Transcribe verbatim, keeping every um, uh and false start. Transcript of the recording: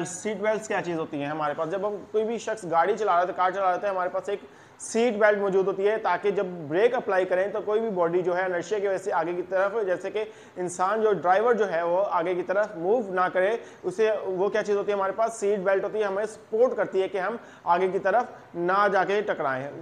Seat belt क्या चीज़ होती है? हमारे पास जब हम कोई भी शख्स गाड़ी चला रहा है, कार चला रहा है, हमारे पास एक सीट बेल्ट मौजूद होती है ताकि जब ब्रेक अप्लाई करें तो कोई भी बॉडी जो है इनर्शिया की वजह से आगे की तरफ, जैसे कि इंसान जो ड्राइवर जो है वो आगे की तरफ मूव ना करे, उसे वो क्या चीज़ होती है? हमारे पास सीट बेल्ट होती है, हमें सपोर्ट करती है कि हम आगे की तरफ ना जाके टकराएं।